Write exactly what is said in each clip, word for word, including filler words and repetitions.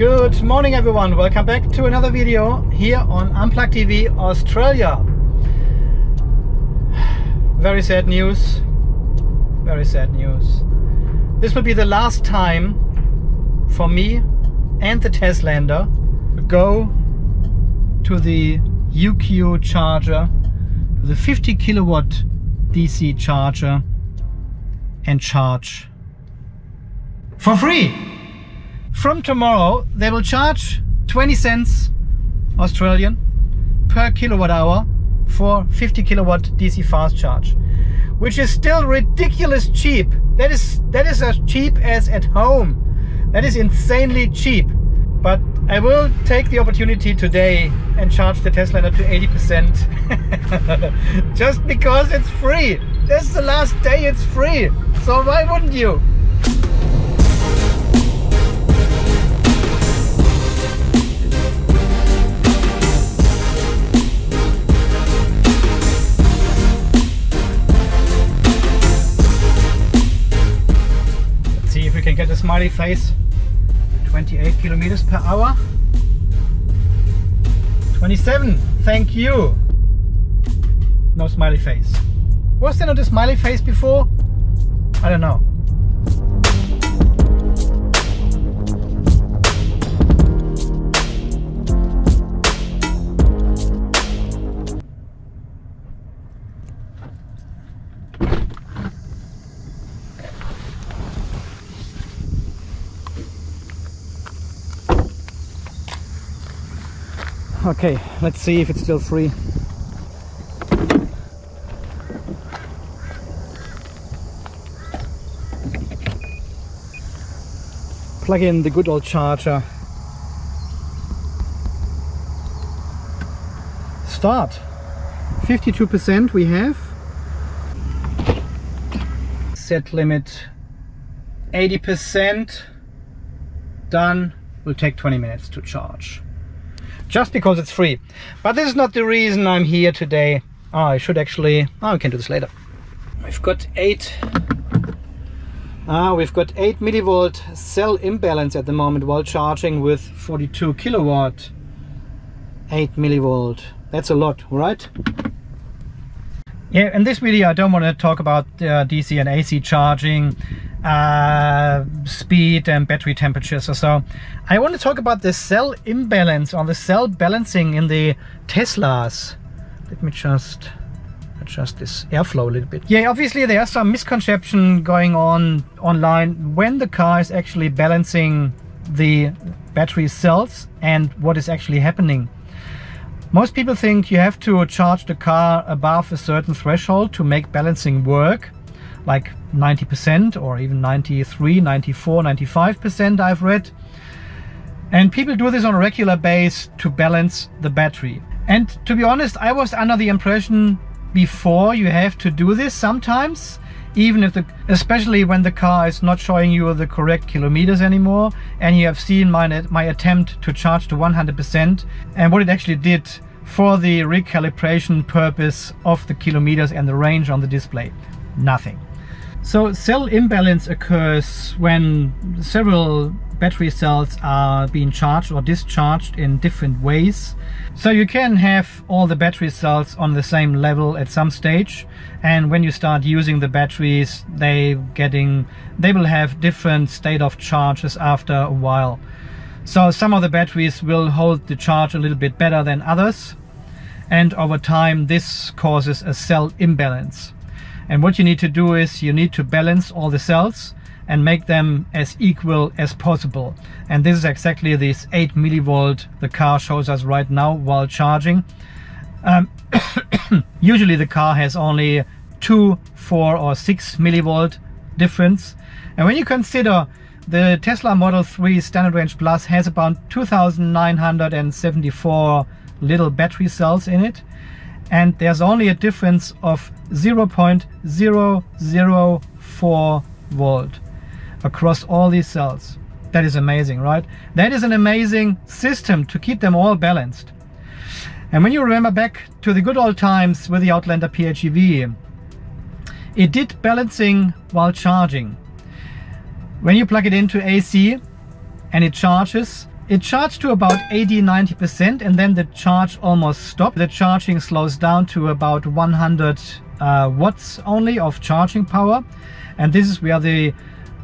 Good morning everyone, welcome back to another video here on Unplugged E V Australia. Very sad news, very sad news. This will be the last time for me and the Teslander to go to the U Q charger, the fifty kilowatt D C charger, and charge for free. From tomorrow they will charge twenty cents Australian per kilowatt hour for fifty kilowatt D C fast charge, which is still ridiculous cheap. That is that is as cheap as at home. That is insanely cheap. But I will take the opportunity today and charge the Teslander to eighty percent just because it's free. This is the last day it's free. So why wouldn't you? Get a smiley face. Twenty-eight kilometers per hour. Twenty-seven. Thank you. No smiley face. Was there not a smiley face before? I don't know. Okay, let's see if it's still free. Plug in the good old charger. Start. fifty-two percent we have. Set limit eighty percent. Done. Will take twenty minutes to charge. Just because it's free. But this is not the reason I'm here today. Oh, I should actually... Oh, we can do this later. We've got eight... Ah, we've got eight millivolt cell imbalance at the moment while charging with forty-two kilowatt. eight millivolt. That's a lot, right? Yeah, in this video I don't want to talk about uh, D C and A C charging, uh speed and battery temperatures or so. I want to talk about the cell imbalance or the cell balancing in the Teslas. Let me just adjust this airflow a little bit. Yeah, obviously there's some misconception going on online when the car is actually balancing the battery cells and what is actually happening. Most people think you have to charge the car above a certain threshold to make balancing work, like ninety percent or even ninety-three, ninety-four, ninety-five percent I've read. And people do this on a regular basis to balance the battery. And to be honest, I was under the impression before you have to do this sometimes, even if the, especially when the car is not showing you the correct kilometers anymore. And you have seen my, my attempt to charge to one hundred percent and what it actually did for the recalibration purpose of the kilometers and the range on the display. Nothing. So cell imbalance occurs when several battery cells are being charged or discharged in different ways. So you can have all the battery cells on the same level at some stage, and when you start using the batteries, they getting they will have different state of charges after a while. So some of the batteries will hold the charge a little bit better than others, and over time this causes a cell imbalance. And what you need to do is you need to balance all the cells and make them as equal as possible. And this is exactly this eight millivolt the car shows us right now while charging. Um, usually the car has only two, four or six millivolt difference. And when you consider the Tesla Model three Standard Range Plus has about two thousand nine hundred seventy-four little battery cells in it, and there's only a difference of zero point zero zero four volt across all these cells. That is amazing, right? That is an amazing system to keep them all balanced. And when you remember back to the good old times with the Outlander P H E V, it did balancing while charging. When you plug it into A C and it charges, It charged to about eighty to ninety percent and then the charge almost stopped. The charging slows down to about one hundred uh, watts only of charging power, and this is where the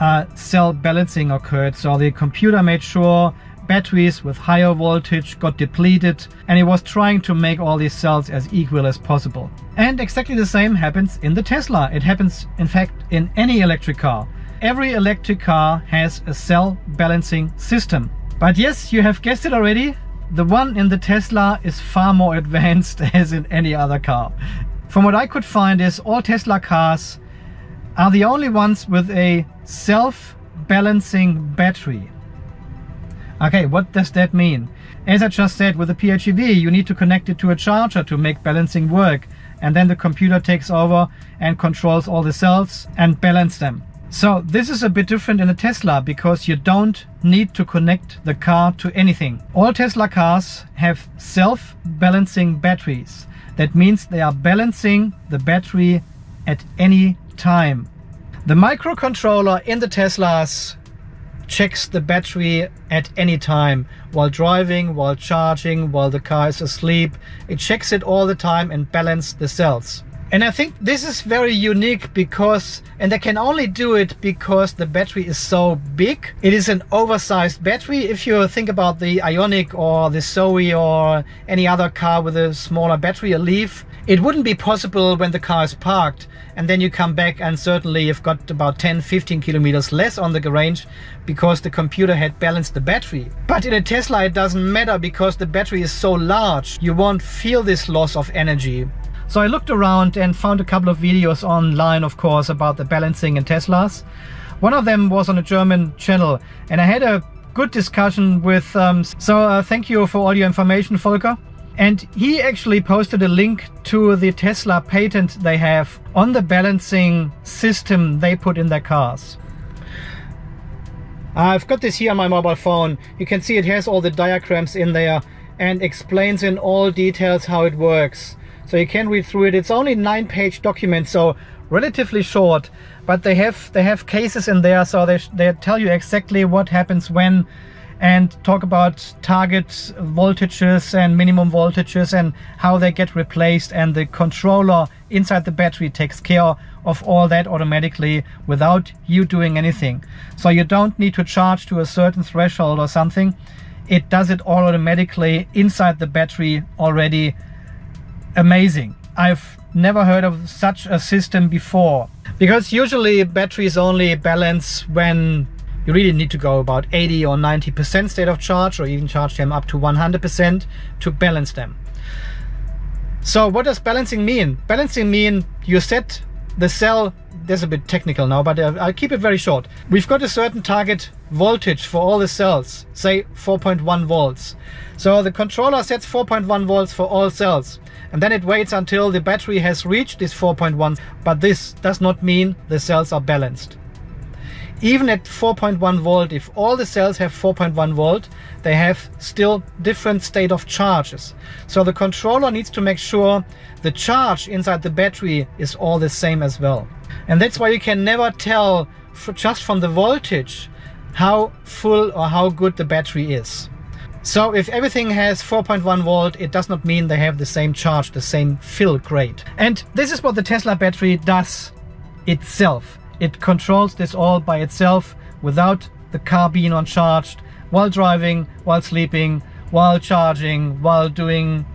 uh, cell balancing occurred. So the computer made sure batteries with higher voltage got depleted, and it was trying to make all these cells as equal as possible. And exactly the same happens in the Tesla. It happens, in fact, in any electric car. Every electric car has a cell balancing system. But yes, you have guessed it already, the one in the Tesla is far more advanced as in any other car. From what I could find is all Tesla cars are the only ones with a self-balancing battery. Okay, what does that mean? As I just said, with the P H E V, you need to connect it to a charger to make balancing work. And then the computer takes over and controls all the cells and balance them. So this is a bit different in a Tesla because you don't need to connect the car to anything. All Tesla cars have self-balancing batteries. That means they are balancing the battery at any time. The microcontroller in the Teslas checks the battery at any time, while driving, while charging, while the car is asleep. It checks it all the time and balances the cells. And I think this is very unique because, and they can only do it because the battery is so big. It is an oversized battery. If you think about the Ioniq or the Zoe or any other car with a smaller battery, a Leaf, it wouldn't be possible when the car is parked. And then you come back and certainly you've got about ten to fifteen kilometers less on the range because the computer had balanced the battery. But in a Tesla, it doesn't matter because the battery is so large, you won't feel this loss of energy. So I looked around and found a couple of videos online, of course, about the balancing in Teslas. One of them was on a German channel and I had a good discussion with, um, so uh, thank you for all your information, Volker. And he actually posted a link to the Tesla patent they have on the balancing system they put in their cars. I've got this here on my mobile phone. You can see it has all the diagrams in there and explains in all details how it works. So you can read through it. It's only a nine page document, so relatively short, but they have they have cases in there, so they, they tell you exactly what happens when and talk about target voltages and minimum voltages and how they get replaced, and the controller inside the battery takes care of all that automatically without you doing anything. So you don't need to charge to a certain threshold or something. It does it all automatically inside the battery already. Amazing. I've never heard of such a system before, because usually batteries only balance when you really need to go about eighty or ninety percent state of charge, or even charge them up to one hundred percent to balance them. So what does balancing mean? Balancing mean you set the cell, that's a bit technical now, but I'll keep it very short. We've got a certain target voltage for all the cells, say four point one volts. So the controller sets four point one volts for all cells, and then it waits until the battery has reached this four point one. But this does not mean the cells are balanced. Even at four point one volt, if all the cells have four point one volt, they have still different state of charges. So the controller needs to make sure the charge inside the battery is all the same as well. And that's why you can never tell just from the voltage how full or how good the battery is. So if everything has four point one volt, it does not mean they have the same charge, the same fill grade. And this is what the Tesla battery does itself. It controls this all by itself without the car being on charge, while driving, while sleeping, while charging, while doing,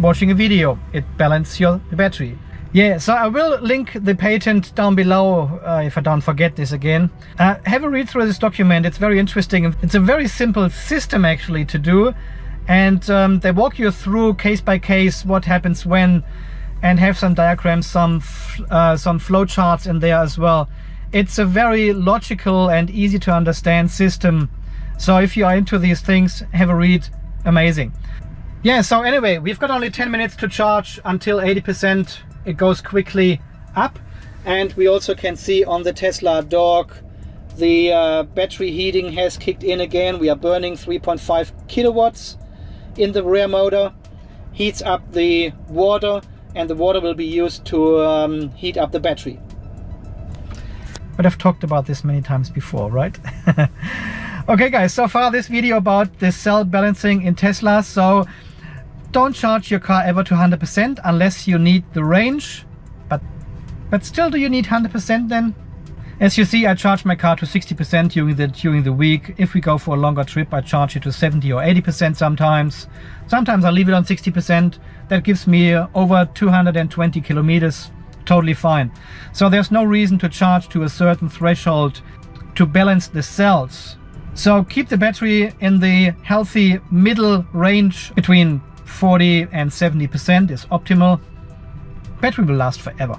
watching a video. It balances your battery. Yeah, so I will link the patent down below uh, if I don't forget this again. Uh, have a read through this document, it's very interesting. It's a very simple system actually to do, and um, they walk you through case by case what happens when, and have some diagrams, some, uh, some flow charts in there as well. It's a very logical and easy to understand system. So if you are into these things, have a read, amazing. Yeah, so anyway, we've got only ten minutes to charge until eighty percent. It goes quickly up, and we also can see on the Tesla dock the uh, battery heating has kicked in again. We are burning three point five kilowatts in the rear motor, heats up the water, and the water will be used to um, heat up the battery. But I've talked about this many times before, right? Okay guys, so far this video about the cell balancing in Tesla. So don't charge your car ever to one hundred percent unless you need the range. But but still, do you need one hundred percent then? As you see, I charge my car to sixty percent during the during the week. If we go for a longer trip, I charge it to seventy or eighty percent sometimes. Sometimes I leave it on sixty percent. That gives me over two hundred twenty kilometers, totally fine. So there's no reason to charge to a certain threshold to balance the cells. So keep the battery in the healthy middle range. Between forty and seventy percent is optimal. Battery will last forever.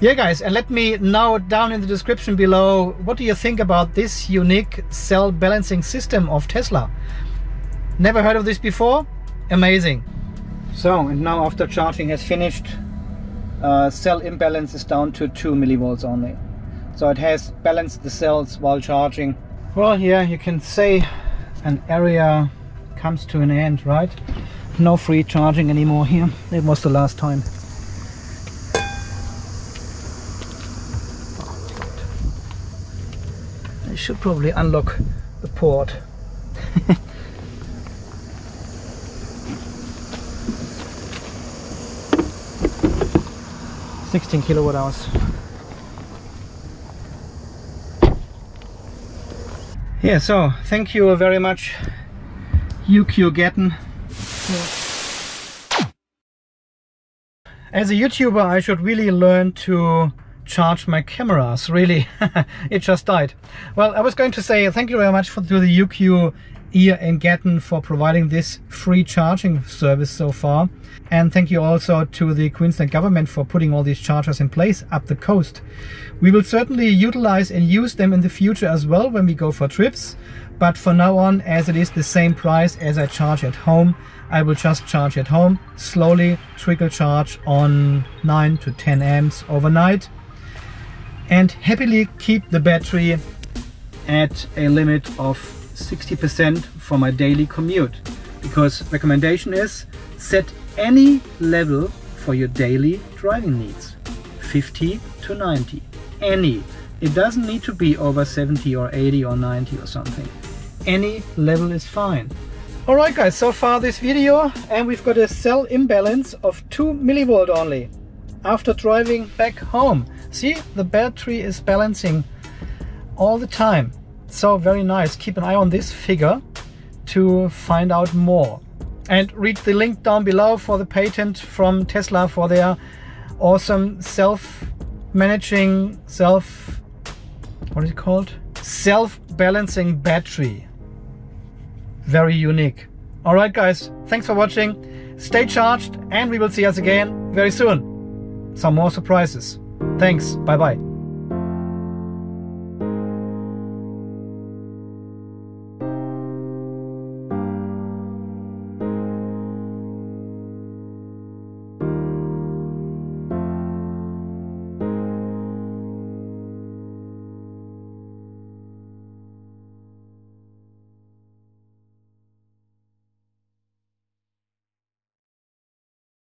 Yeah guys, and let me know down in the description below, what do you think about this unique cell balancing system of Tesla? Never heard of this before? Amazing. So, and now after charging has finished, uh, cell imbalance is down to two millivolts only. So it has balanced the cells while charging. Well, here you can say an area comes to an end, right? No free charging anymore here. It was the last time. I should probably unlock the port. sixteen kilowatt hours. Yeah, so thank you very much, U Q Gatton. As a YouTuber, I should really learn to charge my cameras, really. It just died. Well, I was going to say thank you very much for, to the U Q Ear and Gatton for providing this free charging service so far, and thank you also to the Queensland government for putting all these chargers in place up the coast. We will certainly utilize and use them in the future as well when we go for trips, but for now on, as it is the same price as I charge at home, I will just charge at home, slowly trickle charge on nine to ten amps overnight, and happily keep the battery at a limit of sixty percent for my daily commute, because recommendation is set any level for your daily driving needs, fifty to ninety, any. It doesn't need to be over seventy or eighty or ninety or something. Any level is fine. All right guys, so far this video, and we've got a cell imbalance of two millivolt only after driving back home. See, the battery is balancing all the time. So very nice. Keep an eye on this figure to find out more. And read the link down below for the patent from Tesla for their awesome self-managing, self, what is it called? Self-balancing battery. Very unique. All right guys, thanks for watching. Stay charged, and we will see us again very soon. Some more surprises. Thanks. Bye-bye.